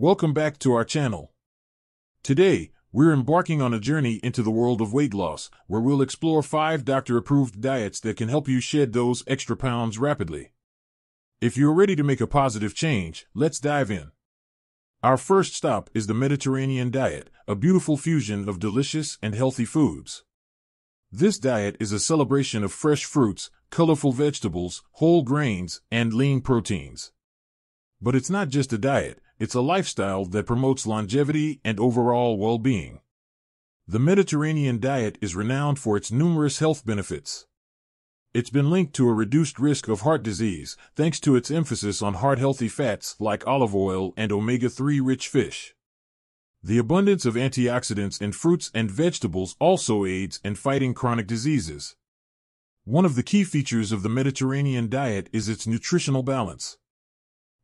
Welcome back to our channel. Today, we're embarking on a journey into the world of weight loss, where we'll explore 5 doctor-approved diets that can help you shed those extra pounds rapidly. If you're ready to make a positive change, let's dive in. Our first stop is the Mediterranean diet, a beautiful fusion of delicious and healthy foods. This diet is a celebration of fresh fruits, colorful vegetables, whole grains, and lean proteins. But it's not just a diet. It's a lifestyle that promotes longevity and overall well-being. The Mediterranean diet is renowned for its numerous health benefits. It's been linked to a reduced risk of heart disease thanks to its emphasis on heart-healthy fats like olive oil and omega-3-rich fish. The abundance of antioxidants in fruits and vegetables also aids in fighting chronic diseases. One of the key features of the Mediterranean diet is its nutritional balance.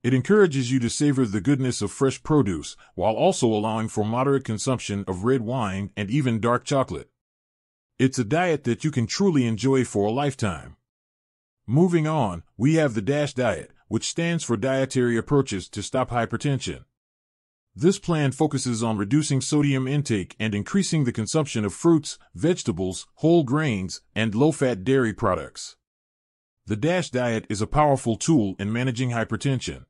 It encourages you to savor the goodness of fresh produce, while also allowing for moderate consumption of red wine and even dark chocolate. It's a diet that you can truly enjoy for a lifetime. Moving on, we have the DASH diet, which stands for Dietary Approaches to Stop Hypertension. This plan focuses on reducing sodium intake and increasing the consumption of fruits, vegetables, whole grains, and low-fat dairy products. The DASH diet is a powerful tool in managing hypertension.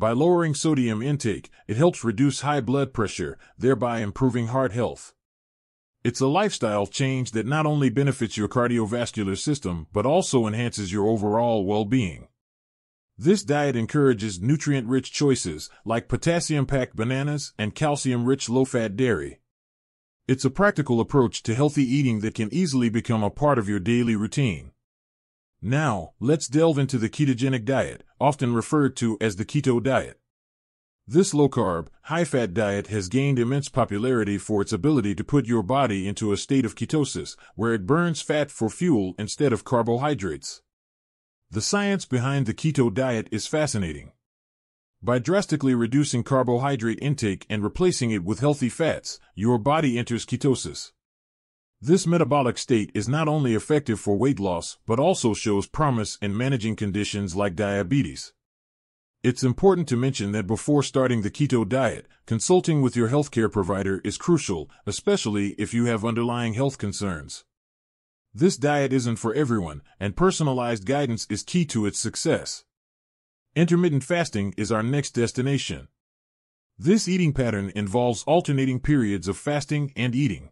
By lowering sodium intake, it helps reduce high blood pressure, thereby improving heart health. It's a lifestyle change that not only benefits your cardiovascular system, but also enhances your overall well-being. This diet encourages nutrient-rich choices, like potassium-packed bananas and calcium-rich low-fat dairy. It's a practical approach to healthy eating that can easily become a part of your daily routine. Now, let's delve into the ketogenic diet, often referred to as the keto diet. This low-carb, high-fat diet has gained immense popularity for its ability to put your body into a state of ketosis, where it burns fat for fuel instead of carbohydrates. The science behind the keto diet is fascinating. By drastically reducing carbohydrate intake and replacing it with healthy fats, your body enters ketosis. This metabolic state is not only effective for weight loss, but also shows promise in managing conditions like diabetes. It's important to mention that before starting the keto diet, consulting with your healthcare provider is crucial, especially if you have underlying health concerns. This diet isn't for everyone, and personalized guidance is key to its success. Intermittent fasting is our next destination. This eating pattern involves alternating periods of fasting and eating.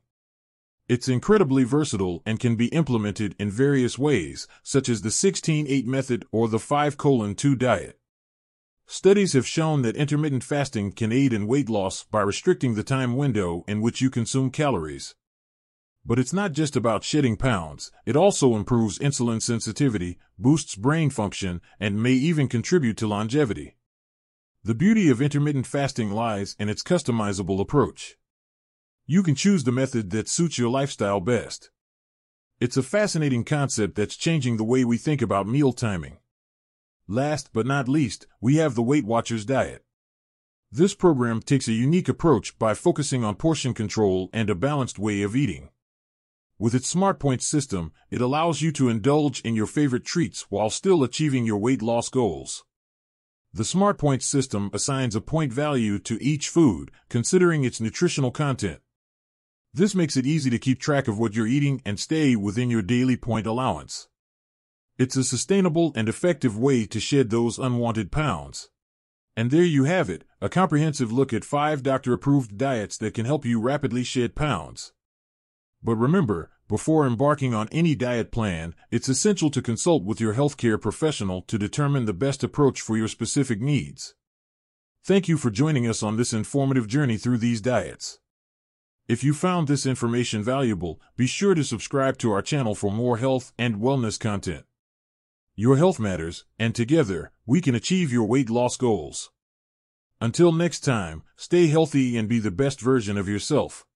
It's incredibly versatile and can be implemented in various ways, such as the 16-8 method or the 5-2 diet. Studies have shown that intermittent fasting can aid in weight loss by restricting the time window in which you consume calories. But it's not just about shedding pounds. It also improves insulin sensitivity, boosts brain function, and may even contribute to longevity. The beauty of intermittent fasting lies in its customizable approach. You can choose the method that suits your lifestyle best. It's a fascinating concept that's changing the way we think about meal timing. Last but not least, we have the Weight Watchers diet. This program takes a unique approach by focusing on portion control and a balanced way of eating. With its SmartPoints system, it allows you to indulge in your favorite treats while still achieving your weight loss goals. The SmartPoints system assigns a point value to each food, considering its nutritional content. This makes it easy to keep track of what you're eating and stay within your daily point allowance. It's a sustainable and effective way to shed those unwanted pounds. And there you have it, a comprehensive look at 5 doctor-approved diets that can help you rapidly shed pounds. But remember, before embarking on any diet plan, it's essential to consult with your healthcare professional to determine the best approach for your specific needs. Thank you for joining us on this informative journey through these diets. If you found this information valuable, be sure to subscribe to our channel for more health and wellness content. Your health matters, and together, we can achieve your weight loss goals. Until next time, stay healthy and be the best version of yourself.